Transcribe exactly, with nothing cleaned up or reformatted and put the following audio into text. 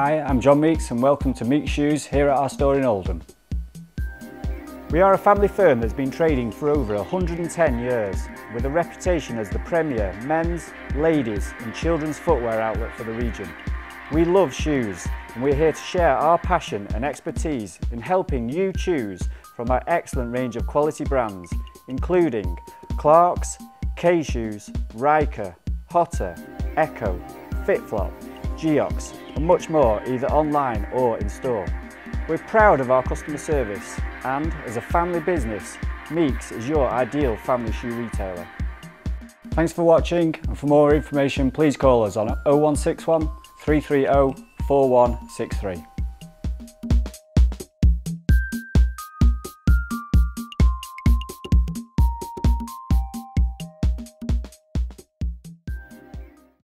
Hi, I'm John Meeks and welcome to Meeks Shoes here at our store in Oldham. We are a family firm that's been trading for over one hundred and ten years with a reputation as the premier men's, ladies and children's footwear outlet for the region. We love shoes and we're here to share our passion and expertise in helping you choose from our excellent range of quality brands including Clarks, K Shoes, Rieker, Hotter, Echo, Fitflop, Geox and much more either online or in store. We're proud of our customer service and as a family business, Meeks is your ideal family shoe retailer. Thanks for watching and for more information please call us on oh one six one, three three oh, four one six three.